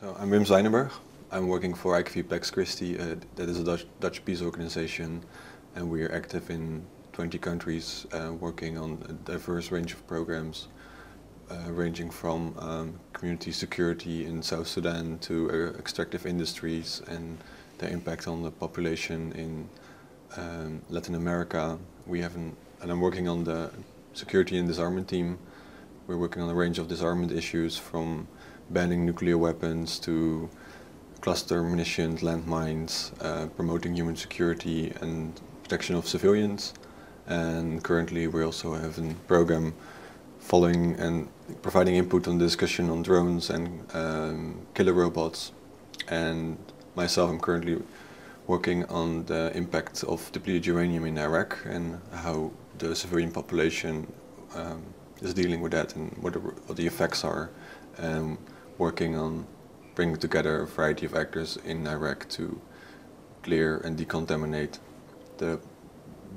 So I'm Wim Zwijnenburg. I'm working for IKV Pax Christi, that is a Dutch peace organization, and we are active in 20 countries, working on a diverse range of programs, ranging from community security in South Sudan to extractive industries and their impact on the population in Latin America. And I'm working on the security and disarmament team. We're working on a range of disarmament issues, from banning nuclear weapons to cluster munitions, landmines, promoting human security and protection of civilians. And currently we also have a program following and providing input on discussion on drones and killer robots. And myself, I'm currently working on the impact of depleted uranium in Iraq and how the civilian population is dealing with that and what the effects are, and working on bringing together a variety of actors in Iraq to clear and decontaminate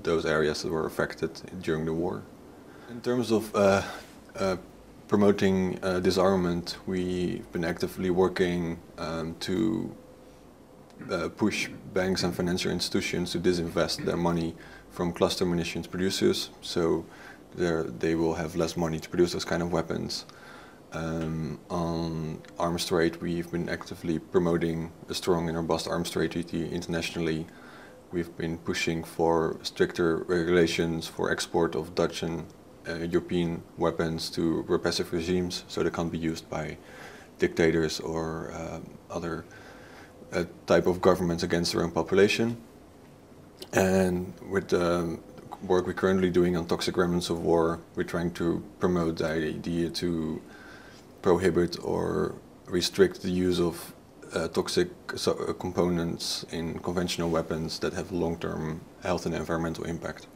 those areas that were affected during the war. In terms of promoting disarmament, we've been actively working to push banks and financial institutions to disinvest their money from cluster munitions producers, so they will have less money to produce those kind of weapons. On arms trade, we've been actively promoting a strong and robust arms trade treaty internationally. We've been pushing for stricter regulations for export of Dutch and European weapons to repressive regimes, so they can't be used by dictators or other type of governments against their own population. And with the work we're currently doing on toxic remnants of war, we're trying to promote the idea to prohibit or restrict the use of toxic components in conventional weapons that have long-term health and environmental impact.